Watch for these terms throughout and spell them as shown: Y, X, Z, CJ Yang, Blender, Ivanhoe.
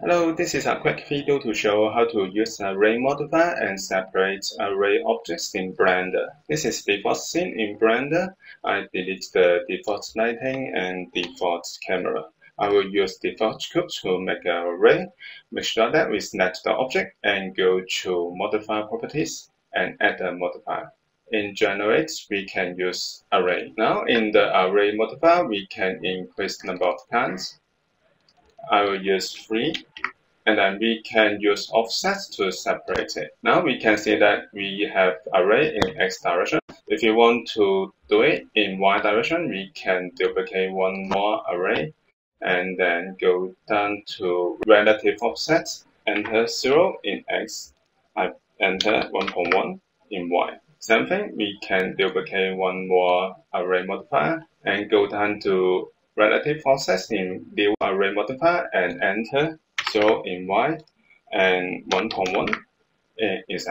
Hello, this is a quick video to show how to use an array modifier and separate array objects in Blender. This is default scene in Blender. I delete the default lighting and default camera. I will use default cube to make an array. Make sure that we select the object and go to modify properties and add a modifier. In generate, we can use array. Now in the array modifier, we can increase the number of times. I will use 3, and then we can use offset to separate it. Now we can see that we have array in X direction. If you want to do it in Y direction, we can duplicate one more array and then go down to relative offset, enter 0 in X, I enter 1.1 in Y. Same thing, we can duplicate one more array modifier and go down to relative offset in new array modifier and enter 0 in Y and 1.1 in Z.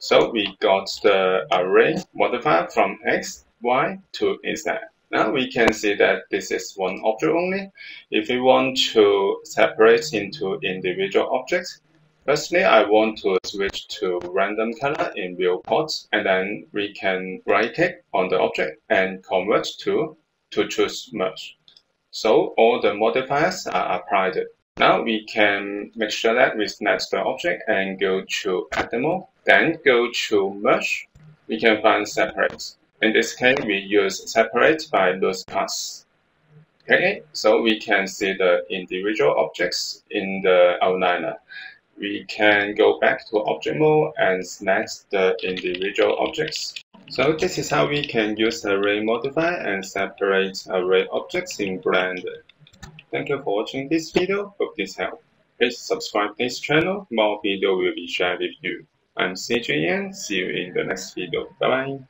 So we got the array modifier from X, Y to Z. Now we can see that this is one object only. If we want to separate into individual objects, firstly, I want to switch to random color in viewport, and then we can right-click on the object and convert to choose merge. So all the modifiers are applied. Now we can make sure that we select the object and go to add mode, then go to merge. We can find separate. In this case, we use separate by loose paths. Okay, so we can see the individual objects in the outliner. We can go back to object mode and select the individual objects. So this is how we can use array modifier and separate array objects in Blender. Thank you for watching this video. Hope this helped. Please subscribe this channel. More video will be shared with you. I'm CJ Yang. See you in the next video. Bye bye.